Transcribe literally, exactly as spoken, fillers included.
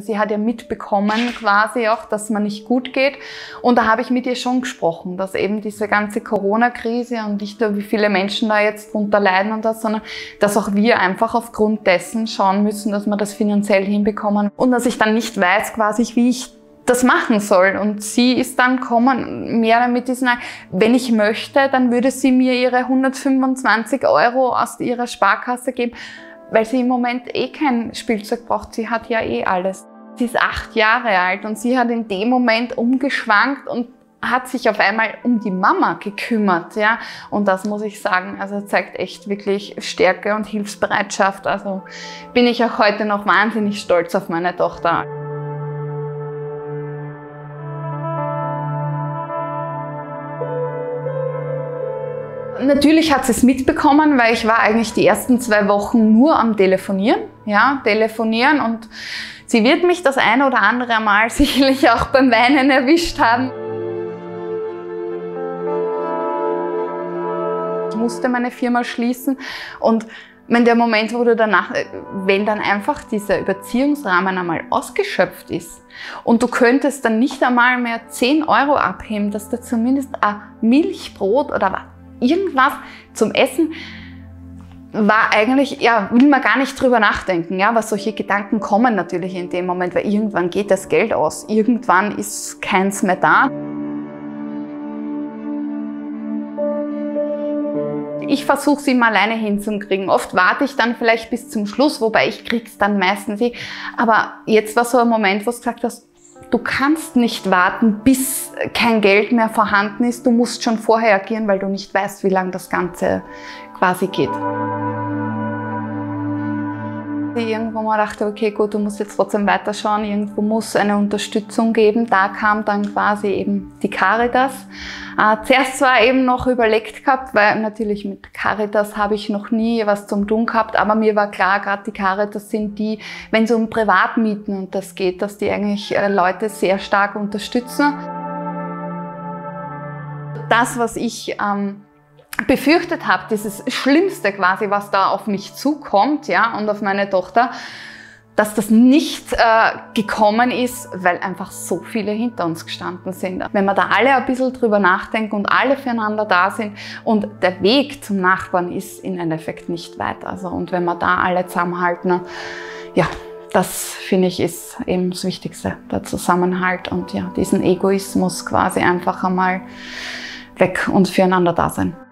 Sie hat ja mitbekommen quasi auch, dass es mir nicht gut geht, und da habe ich mit ihr schon gesprochen, dass eben diese ganze Corona-Krise und nicht nur wie viele Menschen da jetzt drunter leiden und das, sondern dass auch wir einfach aufgrund dessen schauen müssen, dass wir das finanziell hinbekommen und dass ich dann nicht weiß quasi, wie ich das machen soll. Und sie ist dann gekommen, mehr damit ist, wenn ich möchte, dann würde sie mir ihre hundertfünfundzwanzig Euro aus ihrer Sparkasse geben, weil sie im Moment eh kein Spielzeug braucht, sie hat ja eh alles. Sie ist acht Jahre alt und sie hat in dem Moment umgeschwankt und hat sich auf einmal um die Mama gekümmert, ja. Und das muss ich sagen, also zeigt echt wirklich Stärke und Hilfsbereitschaft. Also bin ich auch heute noch wahnsinnig stolz auf meine Tochter. Natürlich hat sie es mitbekommen, weil ich war eigentlich die ersten zwei Wochen nur am Telefonieren, ja, telefonieren, und sie wird mich das eine oder andere Mal sicherlich auch beim Weinen erwischt haben. Ich musste meine Firma schließen, und wenn der Moment, wo du danach, wenn dann einfach dieser Überziehungsrahmen einmal ausgeschöpft ist und du könntest dann nicht einmal mehr zehn Euro abheben, dass du zumindest ein Milchbrot oder was, irgendwas zum Essen, war eigentlich, ja, will man gar nicht drüber nachdenken, ja, weil solche Gedanken kommen natürlich in dem Moment, weil irgendwann geht das Geld aus, irgendwann ist keins mehr da. Ich versuche sie immer alleine hinzukriegen. Oft warte ich dann vielleicht bis zum Schluss, wobei ich krieg's dann meistens nicht. Aber jetzt war so ein Moment, wo du gesagt hast, du kannst nicht warten, bis kein Geld mehr vorhanden ist. Du musst schon vorher agieren, weil du nicht weißt, wie lange das Ganze quasi geht. Ich irgendwo mal dachte, okay, gut, du musst jetzt trotzdem weiterschauen. Irgendwo muss eine Unterstützung geben. Da kam dann quasi eben die Caritas. Äh, zuerst war eben noch überlegt gehabt, weil natürlich mit Caritas habe ich noch nie was zum tun gehabt, aber mir war klar, gerade die Caritas sind die, wenn es um Privatmieten und das geht, dass die eigentlich äh, Leute sehr stark unterstützen. Das, was ich ähm, befürchtet habe, dieses Schlimmste quasi, was da auf mich zukommt, ja, und auf meine Tochter, dass das nicht äh, gekommen ist, weil einfach so viele hinter uns gestanden sind. Wenn wir da alle ein bisschen drüber nachdenken und alle füreinander da sind, und der Weg zum Nachbarn ist im Endeffekt nicht weit. Also, und wenn wir da alle zusammenhalten, ja, das finde ich ist eben das Wichtigste, der Zusammenhalt und ja, diesen Egoismus quasi einfach einmal weg und füreinander da sein.